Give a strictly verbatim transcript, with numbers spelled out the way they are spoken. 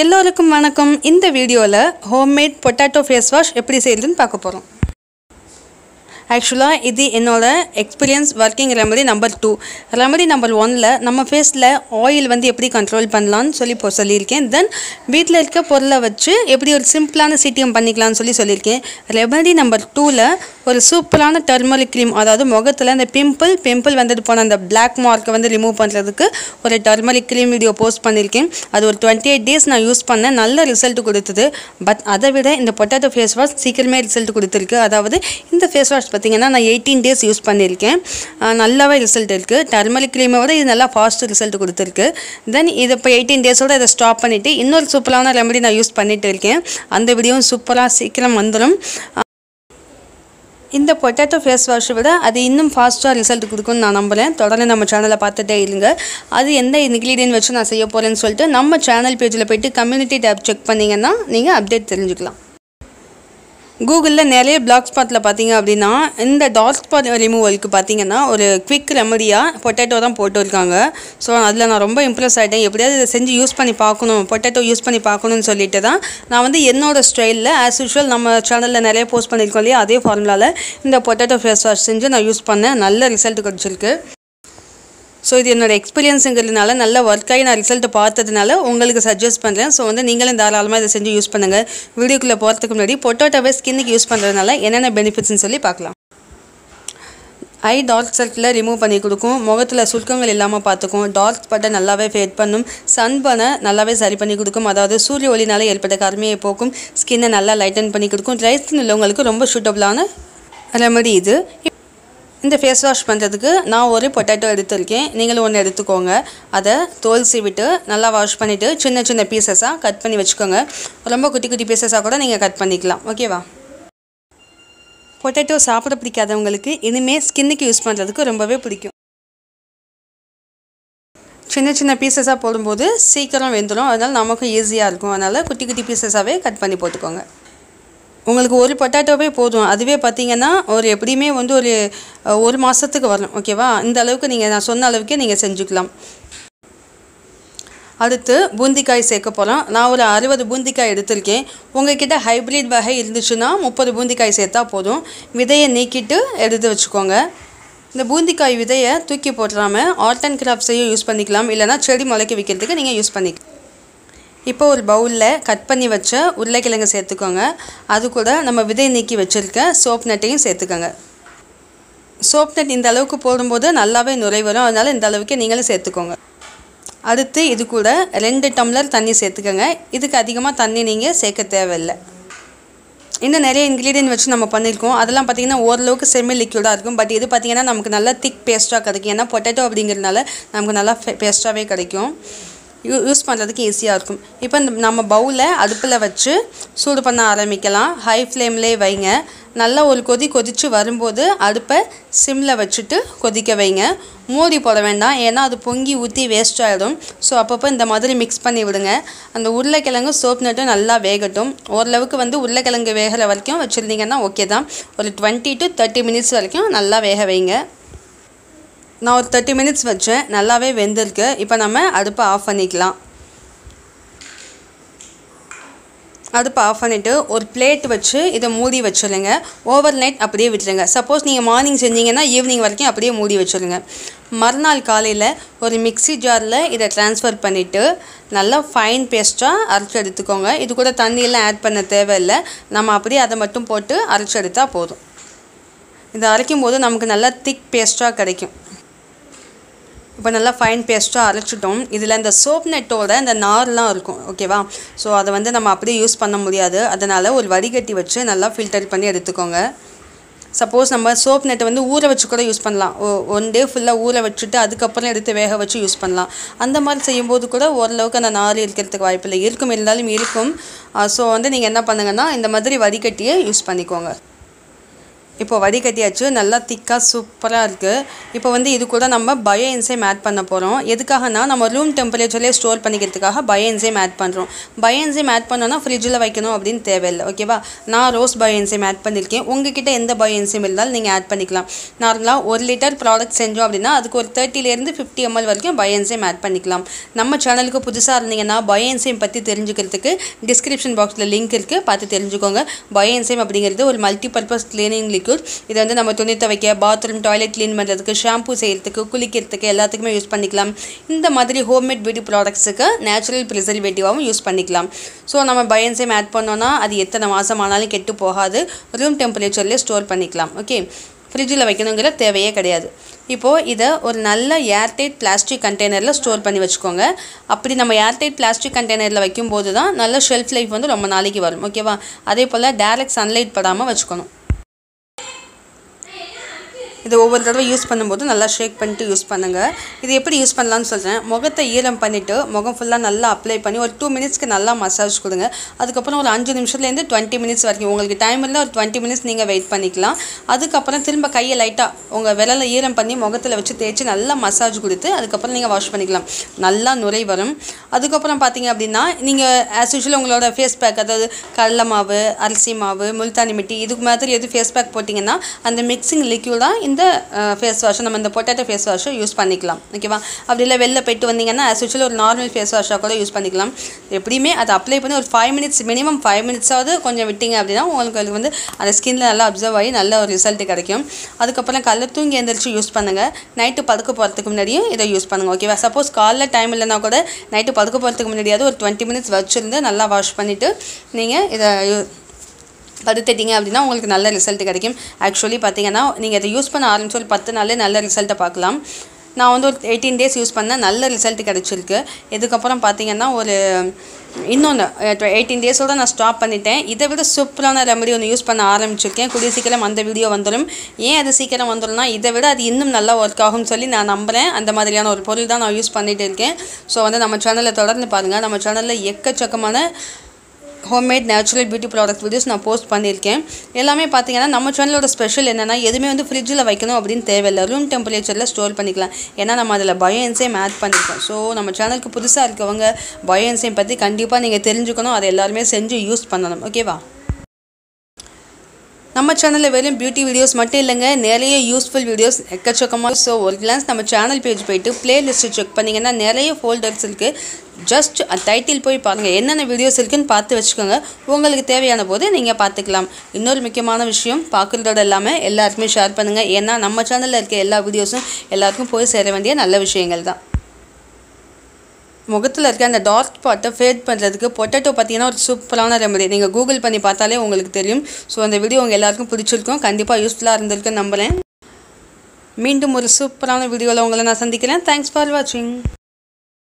எல்லோருக்கும் வணக்கம். இந்த வீடியோவில் ஹோம்மேட் பொட்டேட்டோ ஃபேஸ் வாஷ் எப்படி செய்யுதுன்னு பார்க்க போகிறோம். ஆக்சுவலாக இது என்னோட experience working remedy number two. Remedy number ஒன்னில் நம்ம ஃபேஸில் ஆயில் வந்து எப்படி கண்ட்ரோல் பண்ணலான்னு சொல்லி இப்போ சொல்லியிருக்கேன். தென் வீட்டில் இருக்க பொருளை வச்சு எப்படி ஒரு சிம்பிளான சீட்டியம் பண்ணிக்கலான்னு சொல்லி சொல்லியிருக்கேன். ரெமடி நம்பர் டூவில் ஒரு சூப்பரான டர்மரிக் க்ரீம், அதாவது முகத்தில் அந்த பிம்பிள் பிம்பிள் வந்துட்டு போன அந்த பிளாக் மார்க்கை வந்து ரிமூவ் பண்ணுறதுக்கு ஒரு டர்மரிக் க்ரீம் வீடியோ போஸ்ட் பண்ணியிருக்கேன். அது ஒரு டுவெண்ட்டி எயிட் டேஸ் நான் யூஸ் பண்ணேன், நல்ல ரிசல்ட் கொடுத்தது. பட் அதை விட இந்த பொட்டேட்டோ ஃபேஸ் வாஷ் சீக்கிரமே ரிசல்ட் கொடுத்துருக்கு. அதாவது இந்த ஃபேஸ் வாஷ் பார்த்திங்கன்னா நான் எயிட்டீன் டேஸ் யூஸ் பண்ணியிருக்கேன், நல்லாவே ரிசல்ட் இருக்குது. டர்மரிக் க்ரீமோட இது நல்லா ஃபாஸ்ட்டு ரிசல்ட் கொடுத்துருக்கு. தென் இது இப்போ எயிட்டீன் டேஸோடு இதை ஸ்டாப் பண்ணிவிட்டு இன்னொரு சூப்பரான ரெமடி நான் யூஸ் பண்ணிகிட்டு இருக்கேன். அந்த வீடியோவும் சூப்பராக சீக்கிரம் வந்துடும். இந்த பொட்டேட்டோ ஃபேஸ் வாஷை விட அது இன்னும் ஃபாஸ்ட்டாக ரிசல்ட் கொடுக்குன்னு நான் நம்புகிறேன். தொடர்ந்து நம்ம சேனலை பார்த்துட்டே இருங்க. அது எந்த இன்க்ரீடியன்ட் வச்சு நான் செய்ய போகிறேன்னு சொல்லிட்டு நம்ம சேனல் பேஜில் போய்ட்டு கம்யூனிட்டி டேப் செக் பண்ணிங்கன்னா நீங்கள் அப்டேட் தெரிஞ்சுக்கலாம். கூகுளில் நிறைய பிளாக் ஸ்பாட்டில் பார்த்திங்க அப்படின்னா இந்த டார்க் ஸ்பாட் ரிமூவலுக்கு பார்த்திங்கன்னா ஒரு குவிக் ரெமடியாக பொட்டேட்டோ தான் போட்டுருக்காங்க. ஸோ அதில் நான் ரொம்ப இம்ப்ரெஸ் ஆகிட்டேன். எப்படியாவது இதை செஞ்சு யூஸ் பண்ணி பார்க்கணும், பொட்டேட்டோ யூஸ் பண்ணி பார்க்கணும்னு சொல்லிட்டு தான் நான் வந்து என்னோடய ஸ்டைலில் ஆஸ் யூஷுவல் நம்ம சேனலில் நிறைய போஸ்ட் பண்ணியிருக்கோம் இல்லையா, அதே ஃபார்முலாவில் இந்த பொட்டேட்டோ ஃபேஸ் வாஷ் செஞ்சு நான் யூஸ் பண்ணேன். நல்ல ரிசல்ட் கிடச்சிருக்கு. ஸோ இது என்னோடய எக்ஸ்பீரியன்ஸுங்கிறதுனால நல்ல ஒர்க்காகி நான் ரிசல்ட்டு பார்த்ததுனால உங்களுக்கு சஜஸ்ட் பண்ணுறேன். ஸோ வந்து நீங்களும் தாராளமாக இதை செஞ்சு யூஸ் பண்ணுங்கள். வீடியோக்குள்ளே போகிறதுக்கு முன்னாடி பொட்டேட்டோவை ஸ்கின்னுக்கு யூஸ் பண்ணுறதுனால என்னென்ன பெனிஃபிட்ஸ்னு சொல்லி பார்க்கலாம். ஐ டார்க் சர்க்கிளில் ரிமூவ் பண்ணி கொடுக்கும், முகத்தில் சுருக்கங்கள் இல்லாமல் பார்த்துக்கும், டார்க் ஸ்பாட்டை நல்லாவே ஃபேட் பண்ணும், சன்பனை நல்லாவே சரி பண்ணி கொடுக்கும், அதாவது சூரிய ஒளினால் ஏற்பட்ட கருமையை போக்கும், ஸ்கின்னை நல்லா லைட்டன் பண்ணி கொடுக்கும். ட்ரை ஸ்கின் உள்ளவங்களுக்கு ரொம்ப சூட்டபுளான ரெமடி இது. இந்த ஃபேஸ் வாஷ் பண்ணுறதுக்கு நான் ஒரு பொட்டேட்டோ எடுத்துருக்கேன், நீங்களும் ஒன்று எடுத்துக்கோங்க. அதை தோல் சீவிட்டு நல்லா வாஷ் பண்ணிவிட்டு சின்ன சின்ன பீசஸாக கட் பண்ணி வச்சுக்கோங்க. ரொம்ப குட்டி குட்டி பீசஸாக கூட நீங்கள் கட் பண்ணிக்கலாம், ஓகேவா? பொட்டேட்டோ சாப்பிட பிடிக்காதவங்களுக்கு இனிமேல் ஸ்கின்னுக்கு யூஸ் பண்ணுறதுக்கு ரொம்பவே பிடிக்கும். சின்ன சின்ன பீசஸாக போடும்போது சீக்கிரம் வெந்துடும், அதனால் நமக்கும் ஈஸியாக இருக்கும். அதனால் குட்டி குட்டி பீசஸாகவே கட் பண்ணி போட்டுக்கோங்க. உங்களுக்கு ஒரு பொட்டேட்டோவே போதும். அதுவே பார்த்திங்கன்னா ஒரு எப்படியுமே வந்து ஒரு ஒரு மாதத்துக்கு வரணும், ஓகேவா? இந்த அளவுக்கு நீங்கள் நான் சொன்ன அளவுக்கே நீங்கள் செஞ்சுக்கலாம். அடுத்து பூந்திக்காய் சேர்க்க போகிறோம். நான் ஒரு அறுபது பூந்திக்காய் எடுத்திருக்கேன். உங்கள்கிட்ட ஹைப்ரிட் வகை இருந்துச்சுன்னா முப்பது பூந்திக்காய் சேர்த்தா போதும். விதையை நீக்கிட்டு எடுத்து வச்சுக்கோங்க. இந்த பூந்திக்காய் விதையை தூக்கி போட்டுறாமல் ஆர்ட் அண்ட் கிராஃப்ட்ஸையும் யூஸ் பண்ணிக்கலாம், இல்லைனா செடி முளைக்க வைக்கிறதுக்கு நீங்கள் யூஸ் பண்ணிக்கலாம். இப்போ ஒரு பவுலில் கட் பண்ணி வச்ச உருளைக்கிழங்கு சேர்த்துக்கோங்க. அது கூட நம்ம விதை நீக்கி வச்சுருக்க சோப்நட்டையும் சேர்த்துக்கோங்க. சோப்நட் இந்த அளவுக்கு போடும்போது நல்லாவே நுரை வரும், அதனால் இந்த அளவுக்கு நீங்களும் சேர்த்துக்கோங்க. அடுத்து இது கூட ரெண்டு டம்ளர் தண்ணி சேர்த்துக்கோங்க. இதுக்கு அதிகமாக தண்ணி நீங்கள் சேர்க்க தேவையில்லை. இன்னும் நிறைய இன்க்ரீடியன்ட் வச்சு நம்ம பண்ணியிருக்கோம். அதெல்லாம் பார்த்திங்கன்னா ஓரளவுக்கு செமி லிக்யூடாக இருக்கும். பட் இது பார்த்திங்கன்னா நமக்கு நல்லா திக் பேஸ்ட்டாக கிடைக்கும். ஏன்னா பொட்டேட்டோ அப்படிங்கிறதுனால நமக்கு நல்லா பேஸ்ட்டாகவே கிடைக்கும், யூ யூஸ் பண்ணுறதுக்கு ஈஸியாக இருக்கும். இப்போ நம்ம பவுலை அடுப்பில் வச்சு சூடு பண்ண ஆரம்பிக்கலாம். ஹை ஃப்ளேம்லேயே வைங்க. நல்லா ஒரு கொதி கொதித்து வரும்போது அடுப்பை சிம்மில் வச்சுட்டு கொதிக்க வைங்க. மூடி போட வேண்டாம், ஏன்னா அது பொங்கி ஊற்றி வேஸ்ட் ஆகிடும். ஸோ அப்பப்போ இந்த மாதிரி மிக்ஸ் பண்ணி விடுங்க. அந்த உருளைக்கிழங்கு சோப்நட்டும் நல்லா வேகட்டும். ஓரளவுக்கு வந்து உருளைக்கிழங்கு வேகிற வரைக்கும் வச்சுருந்தீங்கன்னா ஓகே தான். ஒரு டுவெண்ட்டி டு தேர்ட்டி மினிட்ஸ் வரைக்கும் நல்லா வேக வைங்க. நான் ஒரு தேர்ட்டி மினிட்ஸ் வச்சேன், நல்லாவே வெந்திருக்கு. இப்போ நம்ம அடுப்பை ஆஃப் பண்ணிக்கலாம். அடுப்பை ஆஃப் பண்ணிவிட்டு ஒரு பிளேட் வச்சு இதை மூடி வச்சுருங்க. ஓவர் நைட் அப்படியே விட்டுருங்க. சப்போஸ் நீங்கள் மார்னிங் செஞ்சீங்கன்னா ஈவினிங் வரைக்கும் அப்படியே மூடி வச்சுருங்க. மறுநாள் காலையில் ஒரு மிக்ஸி ஜாரில் இதை ட்ரான்ஸ்ஃபர் பண்ணிவிட்டு நல்லா ஃபைன் பேஸ்ட்டாக அரைச்சி எடுத்துக்கோங்க. இது கூட தண்ணியெல்லாம் ஆட் பண்ண தேவையில்லை, நம்ம அப்படியே அதை மட்டும் போட்டு அரைச்சி எடுத்தால் போதும். இதை அரைக்கும்போது நமக்கு நல்லா திக் பேஸ்ட்டாக கிடைக்கும். இப்போ நல்லா ஃபைன் பேஸ்ட்டாக அரைச்சிட்டோம். இதில் இந்த சோப் நெட்டோட இந்த நார்லாம் இருக்கும், ஓகேவா? ஸோ அதை வந்து நம்ம அப்படியே யூஸ் பண்ண முடியாது. அதனால் ஒரு வடிகட்டி வச்சு நல்லா ஃபில்டர் பண்ணி எடுத்துக்கோங்க. சப்போஸ் நம்ம சோப் நெட்டை வந்து ஊற வச்சு கூட யூஸ் பண்ணலாம். ஓ ஒன் டே ஃபுல்லாக ஊற வச்சுட்டு அதுக்கப்புறம் எடுத்து வேக வச்சு யூஸ் பண்ணலாம். அந்த மாதிரி செய்யும்போது கூட ஓரளவுக்கு அந்த நார் இருக்கிறதுக்கு வாய்ப்பில்லை இருக்கும், இருந்தாலும் இருக்கும். ஸோ வந்து நீங்கள் என்ன பண்ணுங்கன்னா இந்த மாதிரி வடிகட்டியை யூஸ் பண்ணிக்கோங்க. இப்போ வடிகட்டியாச்சு நல்லா திக்கா சூப்பரா இருக்கு இப்போ வந்து இது கூட நம்ம பயோ என்சைம் ஆட் பண்ண போறோம் எதுக்காகனா நம்ம ரூம் டெம்பரேச்சர்லயே ஸ்டோர் பண்ணிக்கிறதுக்காக பயோ என்சைம் ஆட் பண்றோம் பயோ என்சைம் ஆட் பண்ணனா ஃப்ரிட்ஜ்ல வைக்கணும் அப்படி தேவை இல்ல ஓகேவா நான் ரோஸ் பயோ என்சைம் ஆட் பண்ணிருக்கேன் உங்ககிட்ட எந்த பயோ என்சைம் இருந்தாலும் நீங்க ஆட் பண்ணிக்கலாம் நார்மலா ஒரு லிட்டர் ப்ராடக்ட் செஞ்சோம் அப்படினா அதுக்கு ஒரு thirty ல இருந்து fifty milliliters வரைக்கும் பயோ என்சைம் ஆட் பண்ணிக்கலாம் நம்ம சேனலுக்கு புதுசா இருந்தீங்கன்னா பயோ என்சைம் பத்தி தெரிஞ்சுக்கிறதுக்கு டிஸ்கிரிப்ஷன் பாக்ஸ்ல லிங்க் இருக்கு பார்த்து தெரிஞ்சுக்கோங்க பயோ என்சைம் அப்படிங்கிறது ஒரு மல்டி பர்பஸ் கிளீனிங் இது வந்து நம்ம துணி துவைக்க பாத்ரூம் டாய்லெட் க்ளீன் பண்றதுக்கு ஷாம்பு செய்யிறதுக்கு குளிக்கிறதுக்கு எல்லாத்துக்குமே யூஸ் பண்ணிக்கலாம் இந்த மாதிரி ஹோம்மேட் பியூட்டி ப்ராடக்ட்ஸ்க்கு நேச்சுரல் பிரிசர்வேட்டிவாவும் யூஸ் பண்ணிக்கலாம் சோ நம்ம பயோ என்சைம் ஆட் பண்ணோம்னா அது எத்தனை மாசம் ஆனாலும் கெட்டு போகாது ரூம் டெம்பரேச்சர்ல ஸ்டோர் பண்ணிக்கலாம் ஓகே ஃப்ரிட்ஜ்ல வைக்கணும்ங்கற தேவையே கிடையாது இப்போ இத ஒரு நல்ல ஏர் டைட் பிளாஸ்டிக் கண்டெய்னர்ல ஸ்டோர் பண்ணி வெச்சுக்கோங்க அப்படி நம்ம ஏர் டைட் பிளாஸ்டிக் கண்டெய்னர்ல வைக்கும்போது தான் நல்ல ஷெல்ஃப் லைஃப் வந்து ரொம்ப நாளைக்கு வரும் ஓகேவா அதேபோல டைரக்ட் சன்லைட் படாம வெச்சுக்கணும் இது ஒவ்வொரு தடவை யூஸ் பண்ணும்போது நல்லா ஷேக் பண்ணிட்டு யூஸ் பண்ணுங்க இது எப்படி யூஸ் பண்ணலாம்னு சொல்றேன் முகத்தை ஈரம் பண்ணிட்டு முகம் ஃபுல்லா நல்லா அப்ளை பண்ணி ஒரு two minutes க்கு நல்லா மசாஜ் கொடுங்க அதுக்கு அப்புறம் ஒரு five நிமிஷத்துல இருந்து twenty minutes வரைக்கும் உங்களுக்கு டைம் இருந்தா ஒரு twenty minutes நீங்க வெயிட் பண்ணிக்கலாம் அதுக்கு அப்புறம் திரும்ப கையை லைட்டா உங்க விரல்ல ஈரம் பண்ணி முகத்துல வச்சு தேய்ச்சி நல்லா மசாஜ் கொடுத்து அதுக்கு அப்புறம் நீங்க வாஷ் பண்ணிக்கலாம் நல்லா நுரை வரும் அதுக்கு அப்புறம் பாத்தீங்க அப்படினா நீங்க as usual உங்களோட ஃபேஸ் பேக் அதாவது கடலை மாவு அரிசி மாவு முல்தானி மிட்டி இதுக்கு மாதிரி எது ஃபேஸ் பேக் போட்டீங்கன்னா அந்த மிக்ஸிங் லிக்விடா The uh, face wash, the potato face wash use paniclam. Okay, Abdilla well pet one as usual or normal face wash use paniclam. Reprime at apply or five minutes minimum five minutes or the conjugating abdina one and skin la observe in Allah result the caricum. Other couple and colour tung and the use pananga, night to Palco Portacumari, either use panang. Okay, suppose call the time lanakoda, night to Palco Portacumari or twenty minutes virtual then Allah wash panita, Ninga either. படுத்துட்டீங்க அப்படினா உங்களுக்கு நல்ல result கிடைக்கும் actually பாத்தீங்கன்னா நீங்க இத use பண்ண ஆரம்பிச்சோல் ten நாள்ல நல்ல ரிசல்ட்ட பார்க்கலாம் நான் வந்து eighteen days யூஸ் பண்ணா நல்ல ரிசல்ட் கிடைச்சிருக்கு இதுக்கு அப்புறம் பாத்தீங்கன்னா ஒரு இன்னொரு eighteen days ஓட நான் ஸ்டாப் பண்ணிட்டேன் இத விட சூப்பரான ரெமடி ஒன்னு யூஸ் பண்ண ஆரம்பிச்சிருக்கேன் கூடிய சீக்கிரம் அந்த வீடியோ வந்தரும் ஏன் அது சீக்கிரம் வந்தரும்னா இத விட அது இன்னும் நல்லா வொர்க் ஆகும் சொல்லி நான் நம்பறேன் அந்த மாதிரியான ஒரு பொருள் தான் நான் யூஸ் பண்ணிட்டு இருக்கேன் சோ வந்து நம்ம சேனலை தொடர்ந்து பாருங்க நம்ம சேனல்ல எக்கச்சக்கமான homemade natural beauty product videos na post pannirken ellame pathina nama channel oda special enna edume vandu fridge la vaikkanum appdin thevella room temperature la store pannikalam enna nama adala bio enzyme add pannirukom so nama channel ku pudusa irukavanga bio enzyme pathi kandipa neenga therinjukonum adha ellarume senju use pannanum okay va நம்ம சேனல்ல வெறும் beauty videos மட்டும் இல்லங்க நிறைய useful videos எக்கச்சக்கமா so ஒரு glance நம்ம channel page போய்ட்டு பிளேலிஸ்ட் செக் பண்ணீங்கன்னா நிறைய ஃபோல்டர்ஸ் இருக்கு just a title போய் பாருங்க என்னென்ன வீடியோஸ் இருக்குன்னு பார்த்து வெச்சுக்கோங்க உங்களுக்கு தேவையான போது நீங்க பார்த்துக்கலாம் இன்னொரு முக்கியமான விஷயம் பார்க்குறதோட எல்லாமே எல்லாருமே ஷேர் பண்ணுங்க ஏன்னா நம்ம சேனல்ல இருக்க எல்லா வீடியோஸும் எல்லாருக்கும் போய் சேர வேண்டிய நல்ல விஷயங்கள் தான் முகத்துல இருக்க அந்த டார்க் ஸ்பாட் ஃபேட் பண்றதுக்கு பொட்டேட்டோ பாத்தீங்கன்னா ஒரு சூப்பரான ரெமடி நீங்க கூகுள் பண்ணி பார்த்தாலே உங்களுக்கு தெரியும் சோ அந்த வீடியோ உங்க எல்லாருக்கும் பிடிச்சிருக்கும் கண்டிப்பா யூஸ்ஃபுல்லா இருந்திருக்கும் நம்பறேன் மீண்டும் ஒரு சூப்பரான வீடியோல உங்களை நான் சந்திக்கிறேன் thanks for watching